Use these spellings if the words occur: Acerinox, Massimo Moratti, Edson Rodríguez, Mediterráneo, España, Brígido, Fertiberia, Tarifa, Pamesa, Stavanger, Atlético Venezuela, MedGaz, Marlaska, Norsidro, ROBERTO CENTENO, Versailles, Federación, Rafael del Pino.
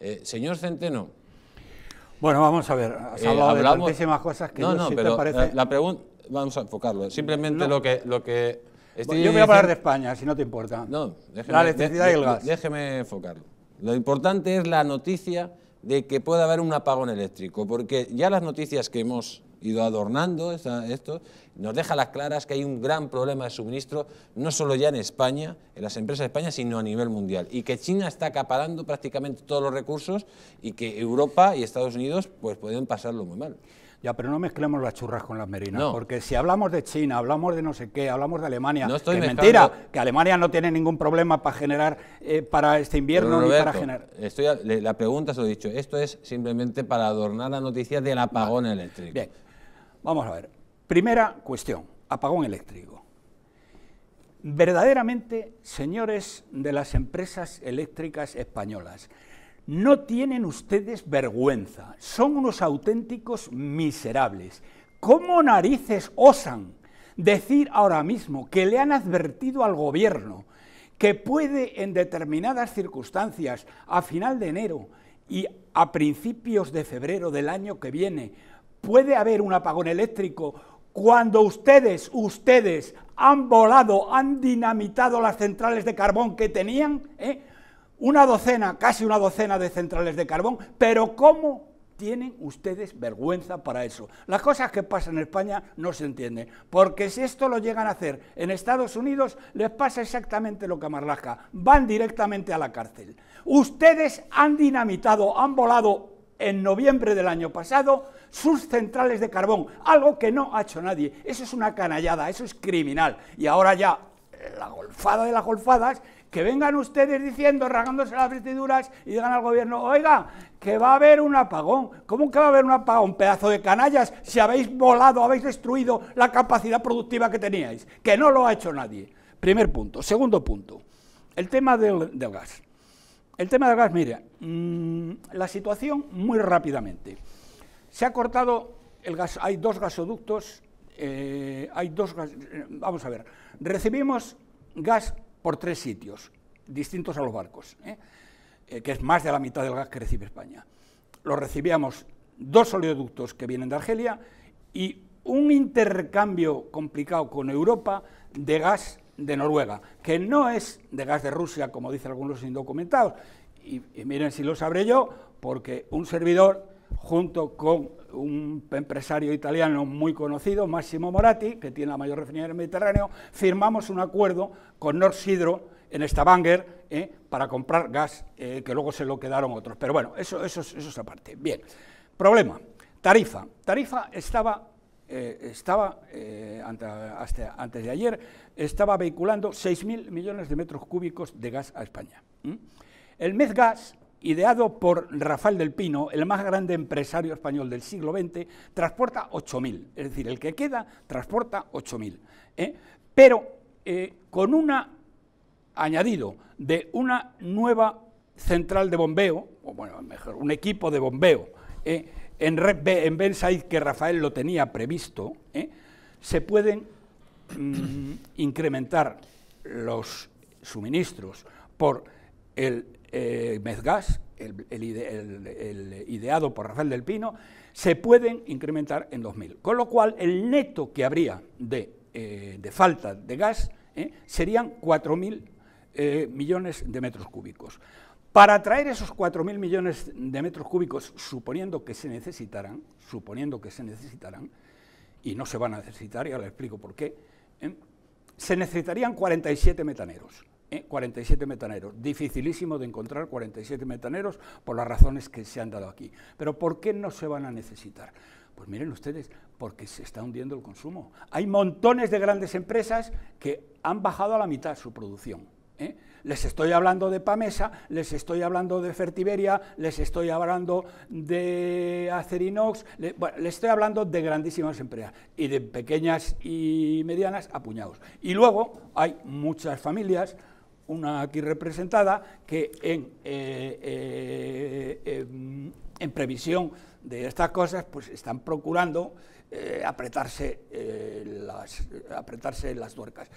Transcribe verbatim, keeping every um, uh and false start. Eh, señor Centeno. Bueno, vamos a ver, has eh, hablado hablamos, de tantísimas cosas que no, no, no sé, pero te parece... la, la pregunta, vamos a enfocarlo, simplemente no. lo que... Lo que estoy Yo voy a hablar de España, si no te importa. No, déjeme, la electricidad de, y el gas. Déjeme enfocarlo. Lo importante es la noticia de que pueda haber un apagón eléctrico, porque ya las noticias que hemos ido adornando esta, esto, nos deja las claras que hay un gran problema de suministro, no solo ya en España, en las empresas de España, sino a nivel mundial, y que China está acaparando prácticamente todos los recursos y que Europa y Estados Unidos pues pueden pasarlo muy mal. Ya, pero no mezclemos las churras con las merinas, no. porque si hablamos de China, hablamos de no sé qué, hablamos de Alemania, no estoy que es mentira, que Alemania no tiene ningún problema para generar, eh, para este invierno, Roberto, ni para generar... Estoy a, le, la pregunta se lo he dicho, esto es simplemente para adornar la noticia del apagón vale. eléctrico. Bien, vamos a ver, primera cuestión, apagón eléctrico. Verdaderamente, señores de las empresas eléctricas españolas, no tienen ustedes vergüenza, son unos auténticos miserables. ¿Cómo narices osan decir ahora mismo que le han advertido al gobierno que puede en determinadas circunstancias, a final de enero y a principios de febrero del año que viene, puede haber un apagón eléctrico, cuando ustedes, ustedes han volado, han dinamitado las centrales de carbón que tenían, ¿eh? Una docena, casi una docena de centrales de carbón, pero ¿cómo tienen ustedes vergüenza para eso? Las cosas que pasan en España no se entienden, porque si esto lo llegan a hacer en Estados Unidos, les pasa exactamente lo que a Marlaska, van directamente a la cárcel. Ustedes han dinamitado, han volado en noviembre del año pasado sus centrales de carbón, algo que no ha hecho nadie. Eso es una canallada, eso es criminal, y ahora ya la golfada de las golfadas, que vengan ustedes diciendo, rasgándose las vestiduras y digan al gobierno, oiga, que va a haber un apagón. ¿Cómo que va a haber un apagón, pedazo de canallas, si habéis volado, habéis destruido la capacidad productiva que teníais? Que no lo ha hecho nadie. Primer punto. Segundo punto, el tema del, del gas. El tema del gas, mire, mmm, la situación muy rápidamente. Se ha cortado el gas, hay dos gasoductos, eh, hay dos, gas, vamos a ver, recibimos gas por tres sitios, distintos a los barcos, ¿eh? Eh, que es más de la mitad del gas que recibe España. Lo recibíamos dos oleoductos que vienen de Argelia y un intercambio complicado con Europa de gas de Noruega, que no es de gas de Rusia, como dicen algunos indocumentados, y, y miren si lo sabré yo, porque un servidor, junto con un empresario italiano muy conocido, Massimo Moratti, que tiene la mayor refinería del Mediterráneo, firmamos un acuerdo con Norsidro en Stavanger eh, para comprar gas, eh, que luego se lo quedaron otros. Pero bueno, eso, eso, eso es aparte. Bien, problema, Tarifa. Tarifa estaba, eh, estaba eh, hasta, hasta antes de ayer, estaba vehiculando seis mil millones de metros cúbicos de gas a España. ¿Mm? El MedGaz, ideado por Rafael del Pino, el más grande empresario español del siglo veinte, transporta ocho mil, es decir, el que queda transporta ocho mil, ¿eh? pero eh, con un añadido de una nueva central de bombeo, o bueno, mejor, un equipo de bombeo, ¿eh? en, en Versailles, que Rafael lo tenía previsto, ¿eh? se pueden mm, incrementar los suministros por el Eh, MedGaz, el, el, ide, el, el ideado por Rafael del Pino, se pueden incrementar en dos mil, con lo cual el neto que habría de, eh, de falta de gas eh, serían cuatro mil eh, millones de metros cúbicos. Para traer esos cuatro mil millones de metros cúbicos, suponiendo que se necesitaran, suponiendo que se necesitaran, y no se van a necesitar, y ahora les explico por qué, eh, se necesitarían cuarenta y siete metaneros. Eh, cuarenta y siete metaneros, dificilísimo de encontrar cuarenta y siete metaneros por las razones que se han dado aquí. Pero ¿por qué no se van a necesitar? Pues miren ustedes, porque se está hundiendo el consumo. Hay montones de grandes empresas que han bajado a la mitad su producción. ¿eh? Les estoy hablando de Pamesa, les estoy hablando de Fertiberia, les estoy hablando de Acerinox, le, bueno, les estoy hablando de grandísimas empresas y de pequeñas y medianas a puñados. Y luego hay muchas familias, una aquí representada, que en, eh, eh, eh, en previsión de estas cosas, pues están procurando eh, apretarse, eh, las, apretarse las tuercas.